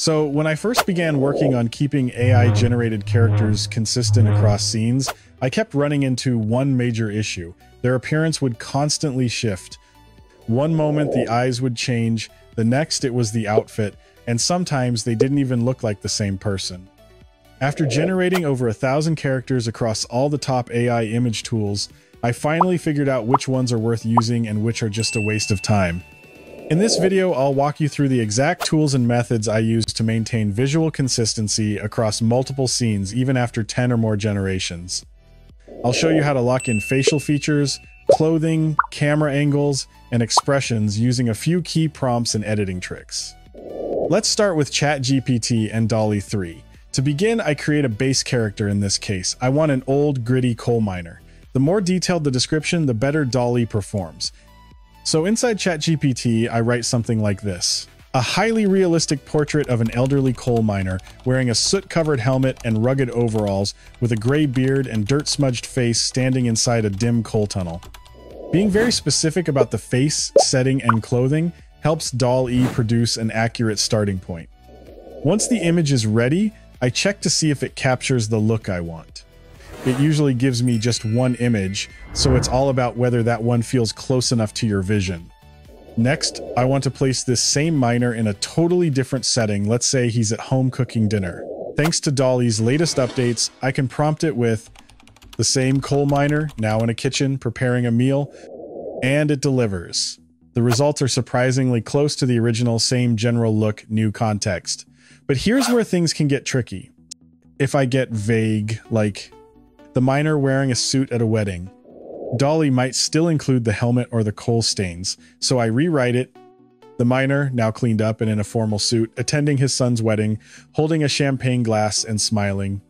So when I first began working on keeping AI-generated characters consistent across scenes, I kept running into one major issue. Their appearance would constantly shift. One moment the eyes would change, the next it was the outfit, and sometimes they didn't even look like the same person. After generating over 1,000 characters across all the top AI image tools, I finally figured out which ones are worth using and which are just a waste of time. In this video, I'll walk you through the exact tools and methods I use to maintain visual consistency across multiple scenes even after 10 or more generations. I'll show you how to lock in facial features, clothing, camera angles, and expressions using a few key prompts and editing tricks. Let's start with ChatGPT and DALL-E 3. To begin, I create a base character in this case. I want an old, gritty coal miner. The more detailed the description, the better DALL-E performs. So inside ChatGPT, I write something like this. A highly realistic portrait of an elderly coal miner wearing a soot-covered helmet and rugged overalls with a gray beard and dirt-smudged face standing inside a dim coal tunnel. Being very specific about the face, setting, and clothing helps DALL-E produce an accurate starting point. Once the image is ready, I check to see if it captures the look I want. It usually gives me just one image, so it's all about whether that one feels close enough to your vision. Next, I want to place this same miner in a totally different setting. Let's say he's at home cooking dinner. Thanks to DALL-E's latest updates, I can prompt it with the same coal miner, now in a kitchen, preparing a meal, and it delivers. The results are surprisingly close to the original, same general look, new context. But here's where things can get tricky. If I get vague, like the miner wearing a suit at a wedding, DALL-E might still include the helmet or the coal stains, so I rewrite it. The miner, now cleaned up and in a formal suit, attending his son's wedding, holding a champagne glass and smiling.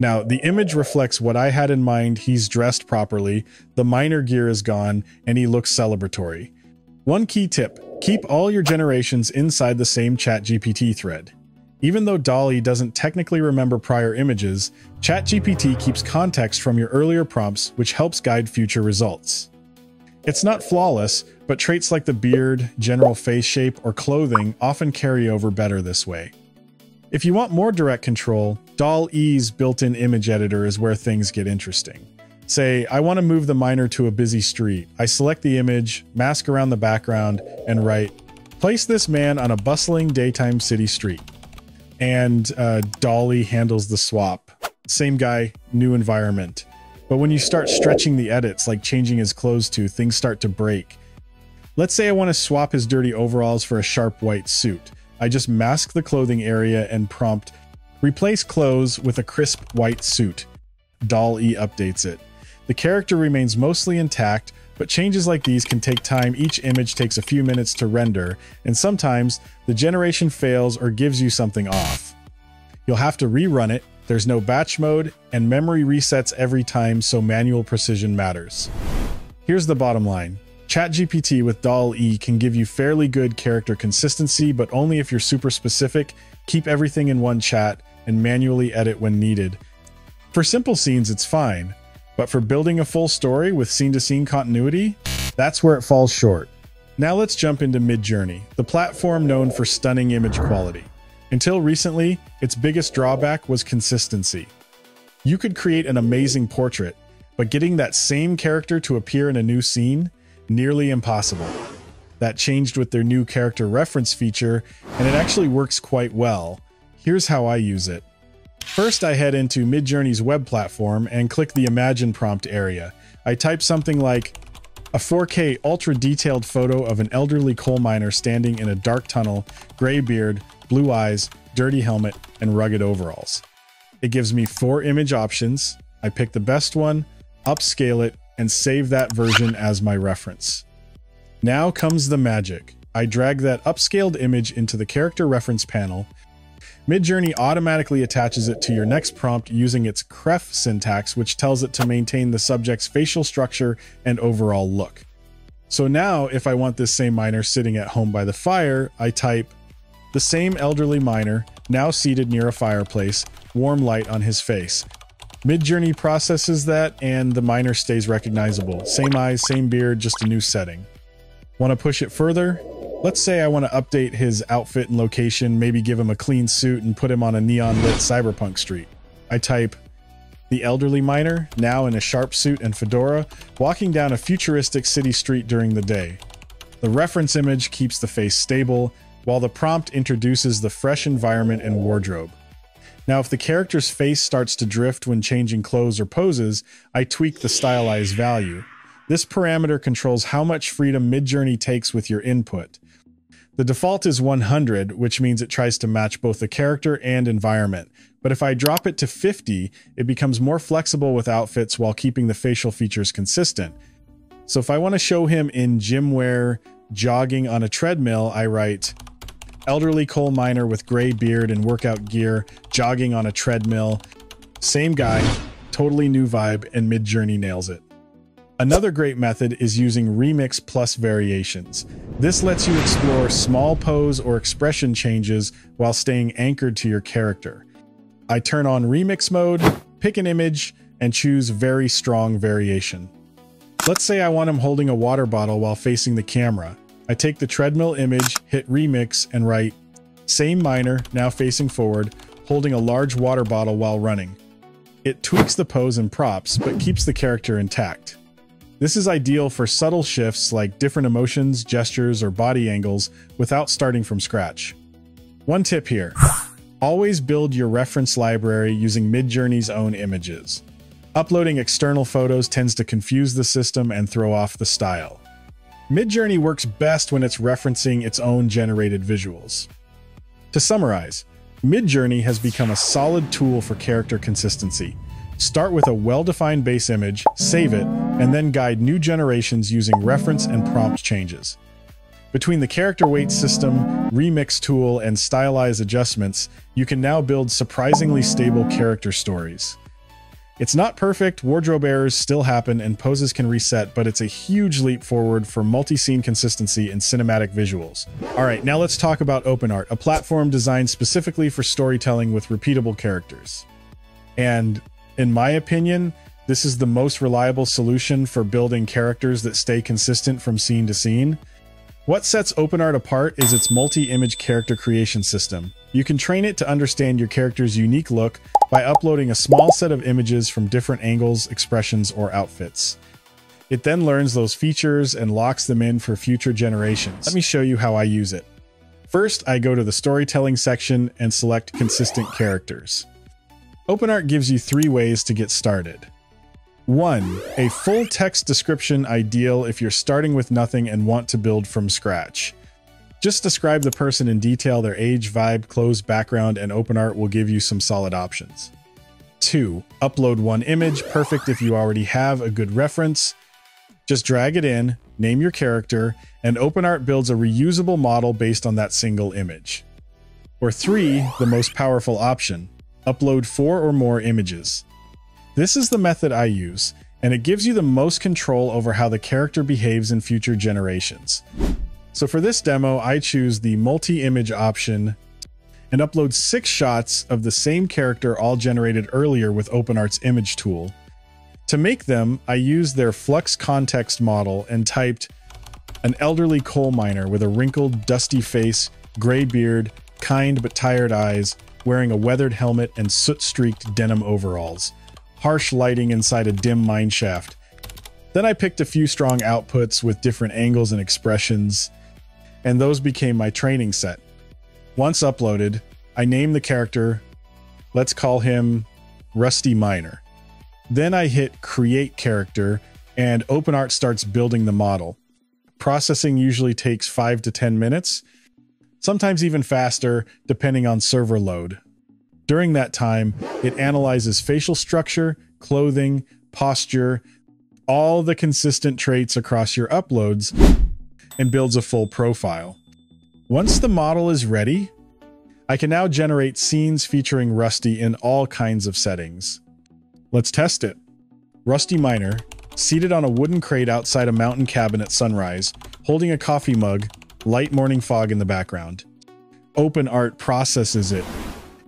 Now, the image reflects what I had in mind. He's dressed properly, the miner gear is gone, and he looks celebratory. One key tip: keep all your generations inside the same ChatGPT thread. Even though DALL-E doesn't technically remember prior images, ChatGPT keeps context from your earlier prompts, which helps guide future results. It's not flawless, but traits like the beard, general face shape, or clothing often carry over better this way. If you want more direct control, DALL-E's built-in image editor is where things get interesting. Say, I want to move the miner to a busy street. I select the image, mask around the background, and write, place this man on a bustling daytime city street. And DALL-E handles the swap. Same guy, new environment. But when you start stretching the edits, like changing his clothes to, things start to break. Let's say I want to swap his dirty overalls for a sharp white suit. I just mask the clothing area and prompt, replace clothes with a crisp white suit. DALL-E updates it. The character remains mostly intact, but changes like these can take time. Each image takes a few minutes to render, and sometimes the generation fails or gives you something off. You'll have to rerun it. There's no batch mode, and memory resets every time, so manual precision matters. Here's the bottom line. ChatGPT with DALL-E can give you fairly good character consistency, but only if you're super specific, keep everything in one chat, and manually edit when needed. For simple scenes, it's fine. But for building a full story with scene-to-scene continuity, that's where it falls short. Now let's jump into Midjourney, the platform known for stunning image quality. Until recently, its biggest drawback was consistency. You could create an amazing portrait, but getting that same character to appear in a new scene? Nearly impossible. That changed with their new character reference feature, and it actually works quite well. Here's how I use it. First, I head into Midjourney's web platform and click the Imagine prompt area. I type something like a 4K ultra-detailed photo of an elderly coal miner standing in a dark tunnel, gray beard, blue eyes, dirty helmet, and rugged overalls. It gives me 4 image options. I pick the best one, upscale it, and save that version as my reference. Now comes the magic. I drag that upscaled image into the character reference panel. Midjourney automatically attaches it to your next prompt using its CREF syntax, which tells it to maintain the subject's facial structure and overall look. So now, if I want this same miner sitting at home by the fire, I type, the same elderly miner, now seated near a fireplace, warm light on his face. Midjourney processes that, and the miner stays recognizable. Same eyes, same beard, just a new setting. Want to push it further? Let's say I want to update his outfit and location, maybe give him a clean suit and put him on a neon lit cyberpunk street. I type the elderly miner, now in a sharp suit and fedora, walking down a futuristic city street during the day. The reference image keeps the face stable, while the prompt introduces the fresh environment and wardrobe. Now, if the character's face starts to drift when changing clothes or poses, I tweak the stylized value. This parameter controls how much freedom Midjourney takes with your input. The default is 100, which means it tries to match both the character and environment. But if I drop it to 50, it becomes more flexible with outfits while keeping the facial features consistent. So if I want to show him in gym wear, jogging on a treadmill, I write elderly coal miner with gray beard and workout gear, jogging on a treadmill. Same guy, totally new vibe, and Midjourney nails it. Another great method is using Remix plus variations. This lets you explore small pose or expression changes while staying anchored to your character. I turn on Remix mode, pick an image, and choose Very Strong Variation. Let's say I want him holding a water bottle while facing the camera. I take the treadmill image, hit Remix, and write, same miner, now facing forward, holding a large water bottle while running. It tweaks the pose and props, but keeps the character intact. This is ideal for subtle shifts like different emotions, gestures, or body angles without starting from scratch. One tip here, always build your reference library using Midjourney's own images. Uploading external photos tends to confuse the system and throw off the style. Midjourney works best when it's referencing its own generated visuals. To summarize, Midjourney has become a solid tool for character consistency. Start with a well-defined base image, save it, and then guide new generations using reference and prompt changes. Between the character weight system, remix tool, and stylized adjustments, you can now build surprisingly stable character stories. It's not perfect, wardrobe errors still happen, and poses can reset, but it's a huge leap forward for multi-scene consistency and cinematic visuals. All right, now let's talk about OpenArt, a platform designed specifically for storytelling with repeatable characters. And in my opinion, this is the most reliable solution for building characters that stay consistent from scene to scene. What sets OpenArt apart is its multi-image character creation system. You can train it to understand your character's unique look by uploading a small set of images from different angles, expressions, or outfits. It then learns those features and locks them in for future generations. Let me show you how I use it. First, I go to the storytelling section and select consistent characters. OpenArt gives you 3 ways to get started. 1. A full text description, ideal if you're starting with nothing and want to build from scratch. Just describe the person in detail, their age, vibe, clothes, background, and OpenArt will give you some solid options. 2. Upload one image, perfect if you already have a good reference. Just drag it in, name your character, and OpenArt builds a reusable model based on that single image. Or 3. The most powerful option. Upload 4 or more images. This is the method I use, and it gives you the most control over how the character behaves in future generations. So for this demo, I choose the multi-image option and upload 6 shots of the same character, all generated earlier with OpenArt's image tool. To make them, I used their Flux context model and typed an elderly coal miner with a wrinkled, dusty face, gray beard, kind but tired eyes, wearing a weathered helmet and soot-streaked denim overalls. Harsh lighting inside a dim mineshaft. Then I picked a few strong outputs with different angles and expressions, and those became my training set. Once uploaded, I named the character, let's call him Rusty Miner. Then I hit Create Character, and OpenArt starts building the model. Processing usually takes 5 to 10 minutes, sometimes even faster, depending on server load. During that time, it analyzes facial structure, clothing, posture, all the consistent traits across your uploads, and builds a full profile. Once the model is ready, I can now generate scenes featuring Rusty in all kinds of settings. Let's test it. Rusty Miner, seated on a wooden crate outside a mountain cabin at sunrise, holding a coffee mug, light morning fog in the background. OpenArt processes it.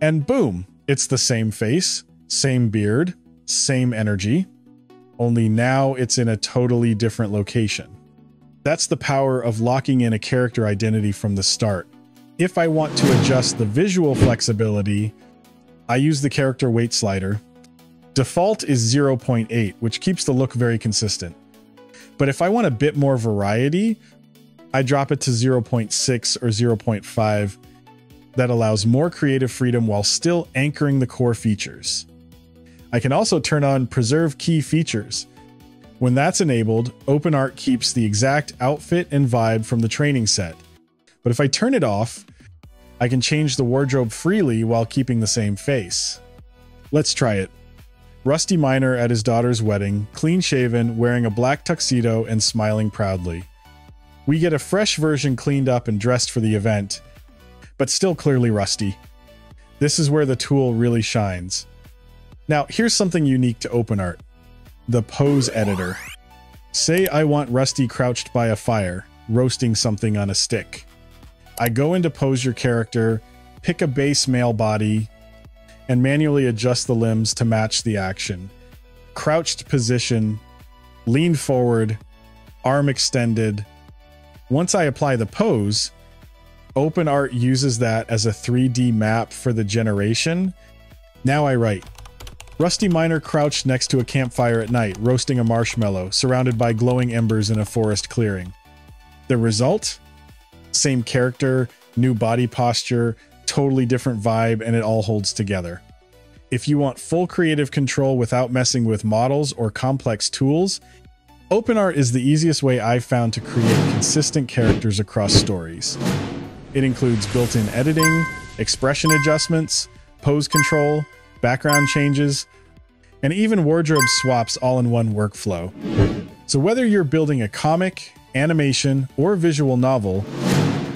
And boom, it's the same face, same beard, same energy, only now it's in a totally different location. That's the power of locking in a character identity from the start. If I want to adjust the visual flexibility, I use the character weight slider. Default is 0.8, which keeps the look very consistent. But if I want a bit more variety, I drop it to 0.6 or 0.5. That allows more creative freedom while still anchoring the core features. I can also turn on Preserve Key Features. When that's enabled, OpenArt keeps the exact outfit and vibe from the training set. But if I turn it off, I can change the wardrobe freely while keeping the same face. Let's try it. Rusty Miner at his daughter's wedding, clean-shaven, wearing a black tuxedo and smiling proudly. We get a fresh version cleaned up and dressed for the event, but still clearly rusty. This is where the tool really shines. Now, here's something unique to OpenArt. The pose editor. Say I want Rusty crouched by a fire, roasting something on a stick. I go into pose your character, pick a base male body, and manually adjust the limbs to match the action. Crouched position, lean forward, arm extended. Once I apply the pose, OpenArt uses that as a 3D map for the generation. Now I write, Rusty Miner crouched next to a campfire at night, roasting a marshmallow, surrounded by glowing embers in a forest clearing. The result? Same character, new body posture, totally different vibe, and it all holds together. If you want full creative control without messing with models or complex tools, OpenArt is the easiest way I've found to create consistent characters across stories. It includes built-in editing, expression adjustments, pose control, background changes, and even wardrobe swaps all in one workflow. So whether you're building a comic, animation, or visual novel,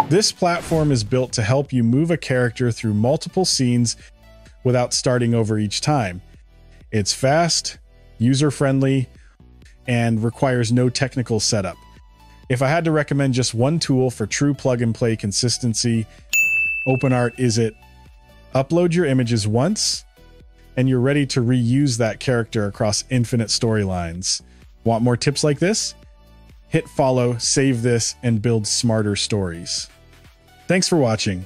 this platform is built to help you move a character through multiple scenes without starting over each time. It's fast, user-friendly, and requires no technical setup. If I had to recommend just one tool for true plug-and-play consistency, OpenArt is it. Upload your images once, and you're ready to reuse that character across infinite storylines. Want more tips like this? Hit follow, save this, and build smarter stories. Thanks for watching.